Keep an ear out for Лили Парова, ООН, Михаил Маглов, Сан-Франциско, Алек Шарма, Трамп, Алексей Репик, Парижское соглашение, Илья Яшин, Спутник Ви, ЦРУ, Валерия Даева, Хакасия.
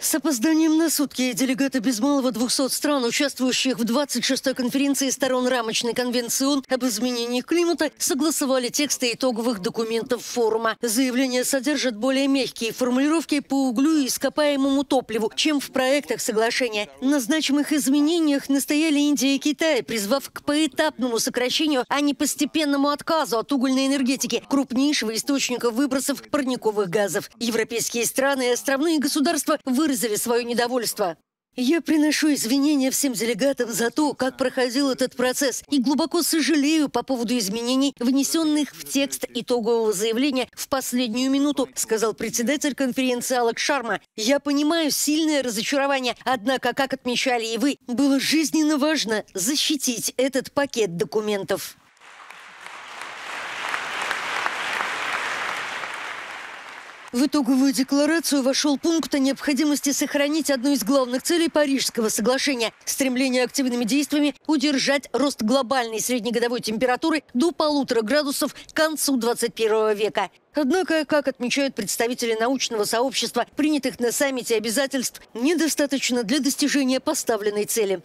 С опозданием на сутки делегаты без малого 200 стран, участвующих в 26-й конференции сторон Рамочной конвенции ООН об изменении климата, согласовали тексты итоговых документов форума. Заявления содержат более мягкие формулировки по углю и ископаемому топливу, чем в проектах соглашения. На значимых изменениях настояли Индия и Китай, призвав к поэтапному сокращению, а не постепенному отказу от угольной энергетики, крупнейшего источника выбросов парниковых газов. Европейские страны и островные государства выразили свое недовольство. Я приношу извинения всем делегатам за то, как проходил этот процесс, и глубоко сожалею по поводу изменений, внесенных в текст итогового заявления в последнюю минуту, сказал председатель конференции Алек Шарма. Я понимаю сильное разочарование, однако, как отмечали и вы, было жизненно важно защитить этот пакет документов. В итоговую декларацию вошел пункт о необходимости сохранить одну из главных целей Парижского соглашения – стремление активными действиями удержать рост глобальной среднегодовой температуры до 1,5 градусов к концу 21 века. Однако, как отмечают представители научного сообщества, принятых на саммите обязательств недостаточно для достижения поставленной цели.